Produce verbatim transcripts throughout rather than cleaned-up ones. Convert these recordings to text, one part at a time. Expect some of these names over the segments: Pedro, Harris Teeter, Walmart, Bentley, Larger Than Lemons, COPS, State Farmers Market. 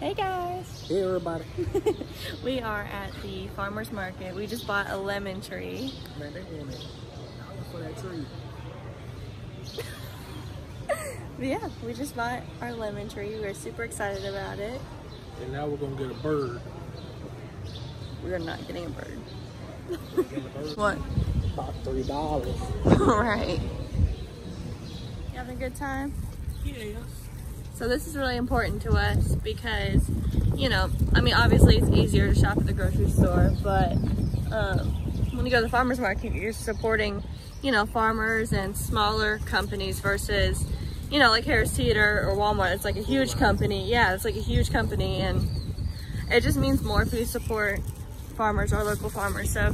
Hey guys! Hey everybody! We are at the farmer's market. We just bought a lemon tree. Man, they want it. I was for that tree. Yeah, we just bought our lemon tree. We're super excited about it. And now we're going to get a bird. We're not getting a bird. We're getting a bird. What? About three dollars. Alright. You having a good time? Yeah. So this is really important to us because, you know, I mean, obviously it's easier to shop at the grocery store, but um, when you go to the farmer's market, you're supporting, you know, farmers and smaller companies versus, you know, like Harris Teeter or Walmart. It's like a huge company. Yeah, it's like a huge company, and it just means more if we support farmers, our local farmers. So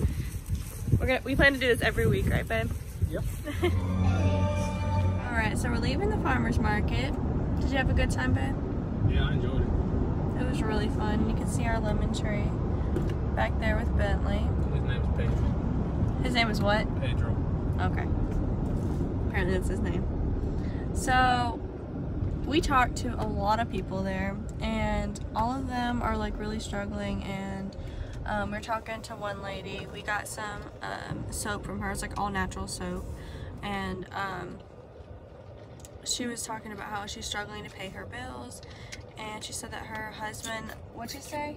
we're gonna, we plan to do this every week, right, babe? Yep. All right, so we're leaving the farmer's market. Did you have a good time, babe? Yeah, I enjoyed it. It was really fun. You can see our lemon tree back there with Bentley. His name is Pedro. His name is what? Pedro. Okay. Apparently that's his name. So, we talked to a lot of people there, and all of them are like really struggling, and um, we're talking to one lady. We got some um, soap from her. It's like all natural soap, and um, she was talking about how she's struggling to pay her bills, and she said that her husband, what'd you say?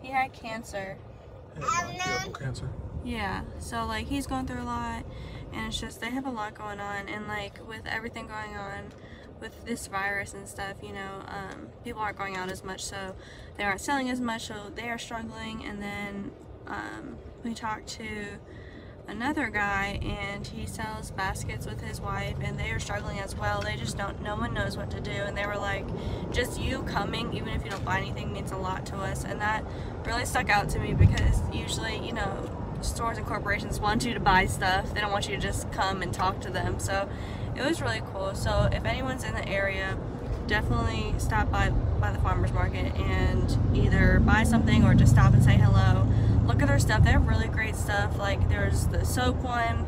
He had cancer. Yeah, cancer. Yeah, so like he's going through a lot, and it's just they have a lot going on, and like with everything going on with this virus and stuff, you know, um, people aren't going out as much, so they aren't selling as much, so they are struggling. And then um, we talked to another guy, and he sells baskets with his wife, and they are struggling as well. They just don't, no one knows what to do. And they were like, just you coming, even if you don't buy anything, means a lot to us. And that really stuck out to me, because usually, you know, stores and corporations want you to buy stuff. They don't want you to just come and talk to them. So it was really cool. So if anyone's in the area, definitely stop by, by the farmer's market and either buy something or just stop and say hello. Look at their stuff. They have really great stuff. Like there's the soap one,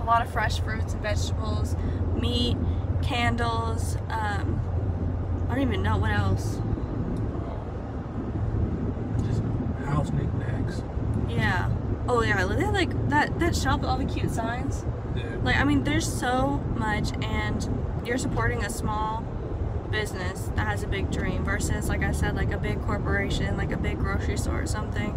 a lot of fresh fruits and vegetables, meat, candles, um, I don't even know what else. Just house knickknacks. Yeah. Oh yeah, they have like that, that shop with all the cute signs. Yeah. Like, I mean, there's so much, and you're supporting a small business that has a big dream versus, like I said, like a big corporation, like a big grocery store or something.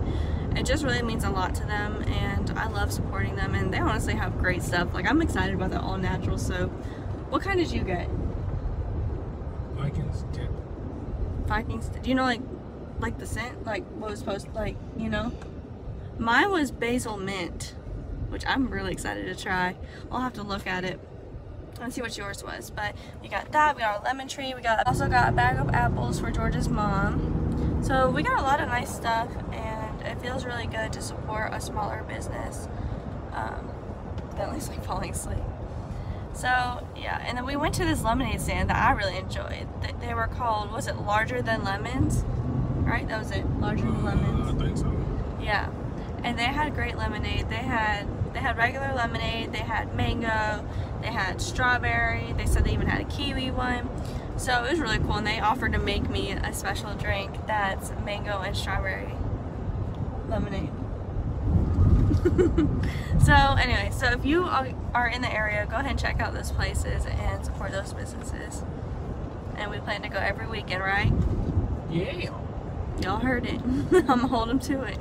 It just really means a lot to them, and I love supporting them, and they honestly have great stuff. Like, I'm excited about the all natural soap. What kind did you get? Vikings tip. Vikings tip. Do you know like like the scent? Like what was supposed, like, you know? Mine was basil mint, which I'm really excited to try. I'll have to look at it and see what yours was. But we got that, we got our lemon tree, we got also got a bag of apples for George's mom. So we got a lot of nice stuff, and it feels really good to support a smaller business. Um, Bentley's like falling asleep. So yeah, and then we went to this lemonade stand that I really enjoyed. They were called, was it Larger Than Lemons? Right, that was it, Larger Than Lemons. Uh, I think so. Yeah, and they had great lemonade. They had They had regular lemonade, they had mango, they had strawberry, they said they even had a kiwi one. So it was really cool, and they offered to make me a special drink that's mango and strawberry lemonade. So anyway, so if you are in the area, go ahead and check out those places and support those businesses. And we plan to go every weekend, right? Yeah. Y'all heard it. I'm gonna hold them to it.